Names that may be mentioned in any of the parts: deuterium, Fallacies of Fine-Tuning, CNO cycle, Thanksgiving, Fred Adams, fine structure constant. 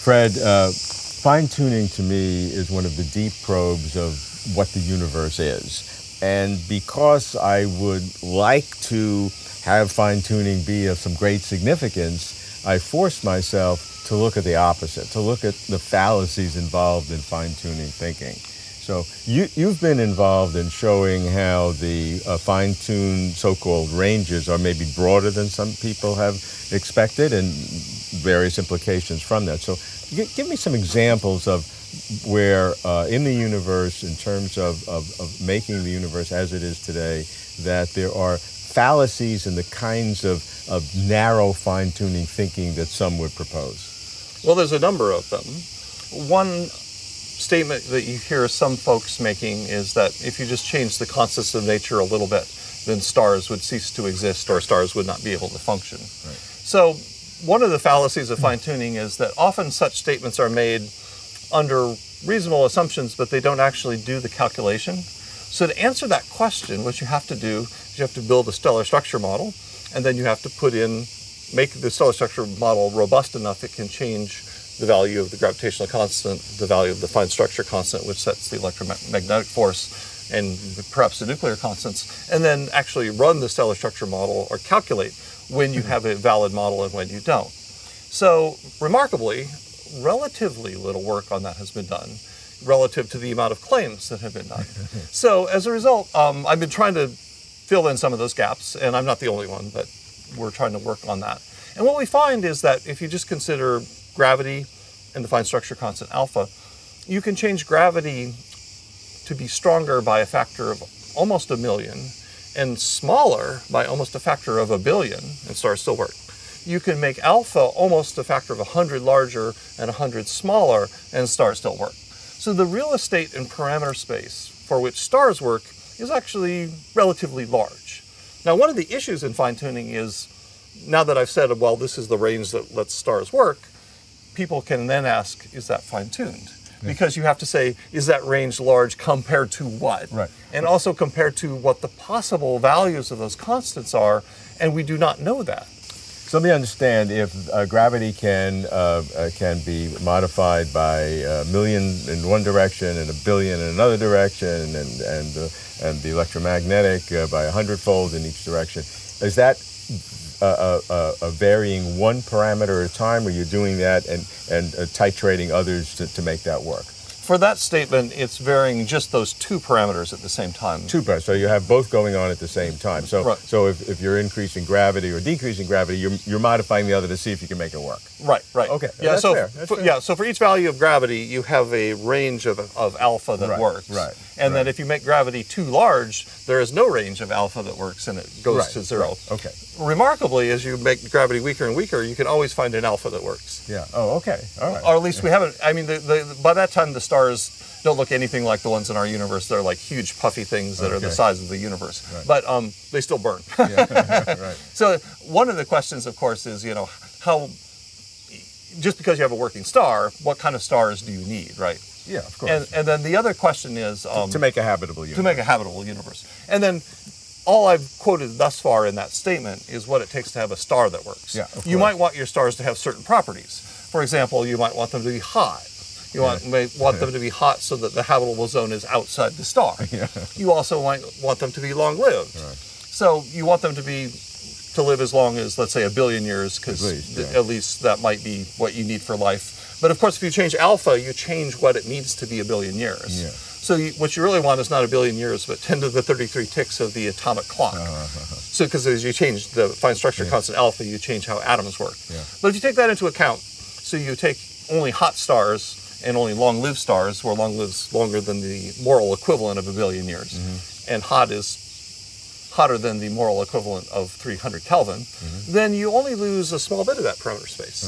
Fred, fine-tuning to me is one of the deep probes of what the universe is. And because I would like to have fine-tuning be of some great significance, I forced myself to look at the opposite, to look at the fallacies involved in fine-tuning thinking. So you've been involved in showing how the fine-tuned so-called ranges are maybe broader than some people have expected and various implications from that. So give me some examples of where in the universe, in terms of making the universe as it is today, that there are fallacies in the kinds of narrow fine-tuning thinking that some would propose. Well, there's a number of them. One statement that you hear some folks making is that if you just change the constants of nature a little bit, then stars would cease to exist or stars would not be able to function. Right. So one of the fallacies of fine-tuning is that often such statements are made under reasonable assumptions, but they don't actually do the calculation. So to answer that question, what you have to do is you have to build a stellar structure model, and then you have to make the stellar structure model robust enough it can change the value of the gravitational constant, the value of the fine structure constant, which sets the electromagnetic force, and perhaps the nuclear constants, and then actually run the stellar structure model or calculate when you have a valid model and when you don't. So remarkably, relatively little work on that has been done relative to the amount of claims that have been done. So as a result, I've been trying to fill in some of those gaps, and I'm not the only one, but we're trying to work on that. And what we find is that if you just consider gravity and the fine structure constant alpha, you can change gravity to be stronger by a factor of almost 1,000,000 and smaller by almost a factor of 1,000,000,000, and stars still work. You can make alpha almost a factor of 100 larger and 100 smaller, and stars still work. So the real estate in parameter space for which stars work is actually relatively large. Now, one of the issues in fine-tuning is, now that I've said, well, this is the range that lets stars work, people can then ask, is that fine-tuned? Because you have to say, is that range large compared to what? Right. And also compared to what the possible values of those constants are, and we do not know that. So let me understand, if gravity can be modified by 1,000,000 in one direction and 1,000,000,000 in another direction, and the electromagnetic by 100-fold in each direction, is that varying one parameter at a time, or you're doing that and titrating others to make that work? For that statement, it's varying just those two parameters at the same time. Two parameters, so you have both going on at the same time. So, right. So if you're increasing gravity or decreasing gravity, you're modifying the other to see if you can make it work. Right, right. Okay, yeah, that's so fair. That's fair. Yeah, so for each value of gravity, you have a range of alpha that works. Right, and then if you make gravity too large, there is no range of alpha that works, and it goes to zero. Right. Okay. Remarkably, as you make gravity weaker and weaker, you can always find an alpha that works. Yeah, oh, okay, all right. Or at least we haven't, I mean, by that time, the stars don't look anything like the ones in our universe. They're like huge puffy things that are the size of the universe. Right. But they still burn. Right. So one of the questions, of course, is, you know, how, just because you have a working star, what kind of stars do you need, right? Yeah, of course. And then the other question is... to make a habitable universe. To make a habitable universe. And then all I've quoted thus far in that statement is what it takes to have a star that works. Yeah, you might want your stars to have certain properties. For example, you might want them to be hot. You may want them to be hot so that the habitable zone is outside the star. Yeah. You also might want them to be long-lived. Right. So you want them to live as long as, let's say, 1,000,000,000 years, because at least that might be what you need for life. But of course, if you change alpha, you change what it needs to be 1,000,000,000 years. Yeah. So what you really want is not 1,000,000,000 years, but 10 to the 33 ticks of the atomic clock. So because as you change the fine structure constant alpha, you change how atoms work. Yeah. But if you take that into account, so you take only hot stars and only long-lived stars, where long lives longer than the moral equivalent of 1,000,000,000 years. Mm-hmm. And hot is hotter than the moral equivalent of 300 Kelvin, then you only lose a small bit of that parameter space.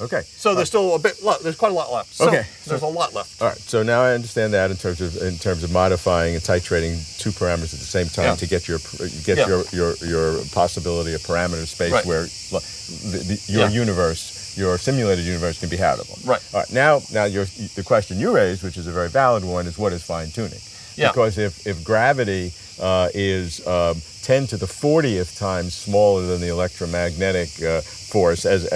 Okay. So there's still a bit left, there's quite a lot left. So there's a lot left. All right, so now I understand that in terms of modifying and titrating two parameters at the same time to get your possibility of parameter space where your universe, your simulated universe, can be habitable. Right. All right. Now the question you raised, which is a very valid one, is what is fine-tuning? Yeah. Because if gravity is 10 to the 40th times smaller than the electromagnetic force, as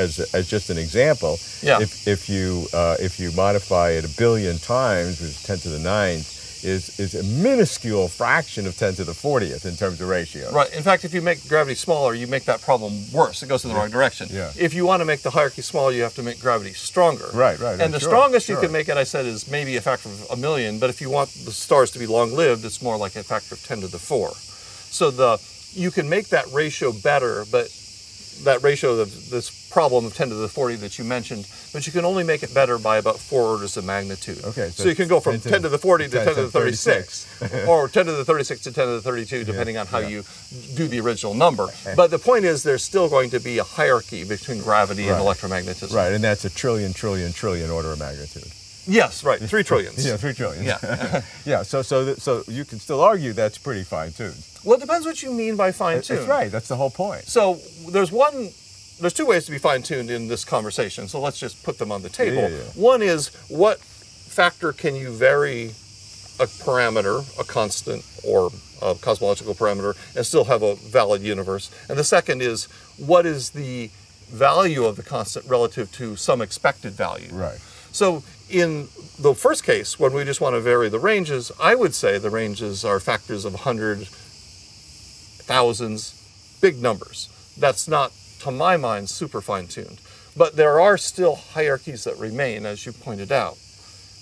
just an example. Yeah. If you modify it 1 billion times, which is 10 to the 9th, is a minuscule fraction of 10 to the 40th in terms of ratio. Right. In fact, if you make gravity smaller, you make that problem worse. It goes in the wrong direction. Yeah. If you want to make the hierarchy smaller, you have to make gravity stronger. Right, right. And the strongest you can make it, I said, is maybe a factor of 1 million, but if you want the stars to be long-lived, it's more like a factor of 10 to the 4. So you can make that ratio better, but that ratio of this problem of 10 to the 40 that you mentioned, but you can only make it better by about 4 orders of magnitude. Okay. So you can go from 10 to the 40 to 10 to the 36, or 10 to the 36 to 10 to the 32, depending on how you do the original number. But the point is there's still going to be a hierarchy between gravity and electromagnetism. Right, and that's a trillion order of magnitude. Yes, right, 3 trillions. Yeah, 3 trillion. Yeah, yeah. So you can still argue that's pretty fine-tuned. Well, it depends what you mean by fine-tuned. That's right. That's the whole point. So there's 2 ways to be fine-tuned in this conversation. So let's just put them on the table. Yeah, yeah, yeah. One is, what factor can you vary a parameter, a constant or a cosmological parameter, and still have a valid universe? And the second is, what is the value of the constant relative to some expected value? Right. So in the first case, when we just want to vary the ranges, I would say the ranges are factors of 100, thousands, big numbers. That's not, to my mind, super fine-tuned. But there are still hierarchies that remain, as you pointed out.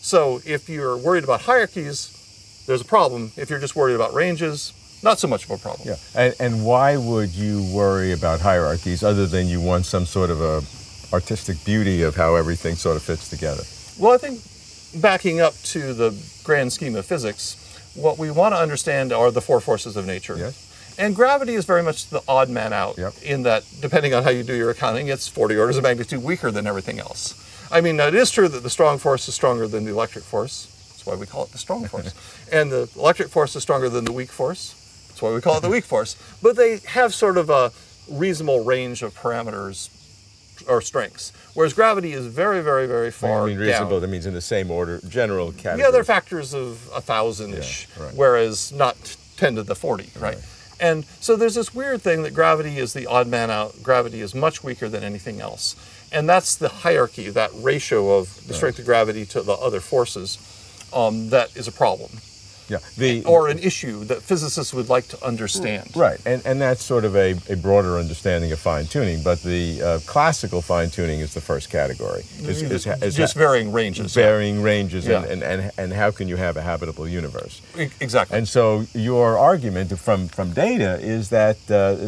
So if you're worried about hierarchies, there's a problem. If you're just worried about ranges, not so much of a problem. Yeah. And why would you worry about hierarchies other than you want some sort of a artistic beauty of how everything sort of fits together? Well, I think backing up to the grand scheme of physics, what we want to understand are the 4 forces of nature. Yes. And gravity is very much the odd man out, in that, depending on how you do your accounting, it's 40 orders of magnitude weaker than everything else. I mean, it is true that the strong force is stronger than the electric force. That's why we call it the strong force. And the electric force is stronger than the weak force. That's why we call it the weak force. But they have sort of a reasonable range of parameters or strengths, whereas gravity is very, very, very far down. Reasonable, that means in the same order, general category. Yeah, they're factors of 1,000-ish, whereas not 10 to the 40, right? And so there's this weird thing that gravity is the odd man out. Gravity is much weaker than anything else. And that's the hierarchy, that ratio of the strength of gravity to the other forces, that is a problem. Yeah. Or an issue that physicists would like to understand. Right, and that's sort of a broader understanding of fine-tuning, but the classical fine-tuning is the first category. Just varying ranges. Varying ranges, and how can you have a habitable universe? Exactly. And so your argument from data is that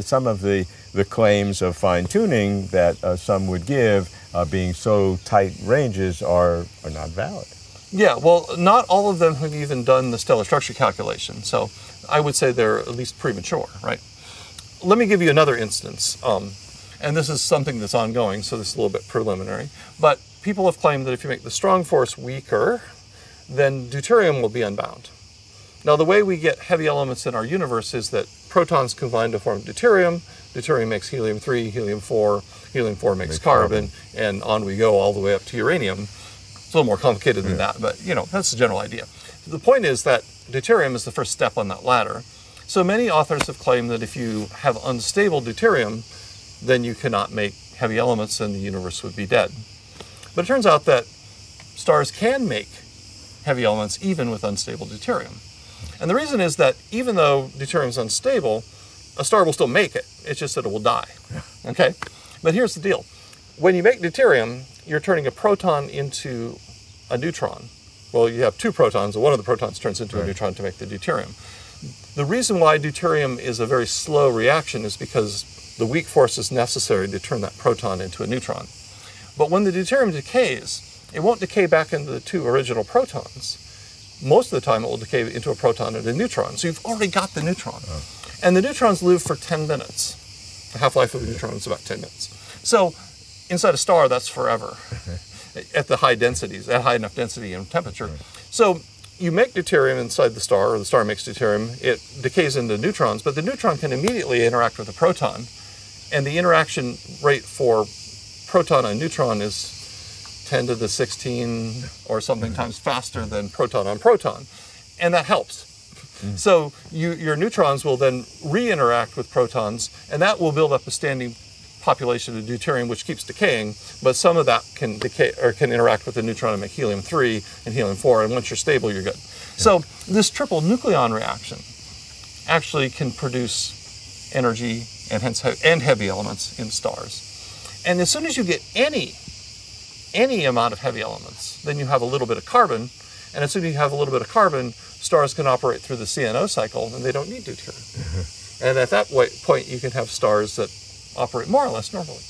some of the claims of fine-tuning that some would give, being so tight ranges, are not valid. Yeah, well, not all of them have even done the stellar structure calculation, so I would say they're at least premature, right? Let me give you another instance, and this is something that's ongoing, so this is a little bit preliminary, but people have claimed that if you make the strong force weaker, then deuterium will be unbound. Now, the way we get heavy elements in our universe is that protons combine to form deuterium. Deuterium makes helium-3, helium-4, helium-4 makes carbon, and on we go all the way up to uranium. It's a little more complicated than that, but you know, that's the general idea. The point is that deuterium is the first step on that ladder. So many authors have claimed that if you have unstable deuterium, then you cannot make heavy elements and the universe would be dead. But it turns out that stars can make heavy elements even with unstable deuterium. And the reason is that even though deuterium is unstable, a star will still make it. It's just that it will die, okay? But here's the deal. When you make deuterium, you're turning a proton into a neutron. Well, you have 2 protons, and one of the protons turns into a neutron to make the deuterium. The reason why deuterium is a very slow reaction is because the weak force is necessary to turn that proton into a neutron. But when the deuterium decays, it won't decay back into the 2 original protons. Most of the time, it will decay into a proton and a neutron. So you've already got the neutron. And the neutrons live for 10 minutes. The half-life of a neutron is about 10 minutes. So inside a star, that's forever, at the high densities, at high enough density and temperature. So you make deuterium inside the star, or the star makes deuterium, it decays into neutrons, but the neutron can immediately interact with the proton, and the interaction rate for proton and neutron is 10 to the 16 or something times faster than proton on proton, and that helps. So your neutrons will then re-interact with protons, and that will build up a standing population of deuterium, which keeps decaying, but some of that can decay or can interact with the neutron and make helium-3 and helium-4, and once you're stable, you're good. So this triple nucleon reaction actually can produce energy and hence heavy elements in stars. And as soon as you get any amount of heavy elements, then you have a little bit of carbon, and as soon as you have a little bit of carbon, stars can operate through the CNO cycle, and they don't need deuterium. And at that point, you can have stars that operate more or less normally.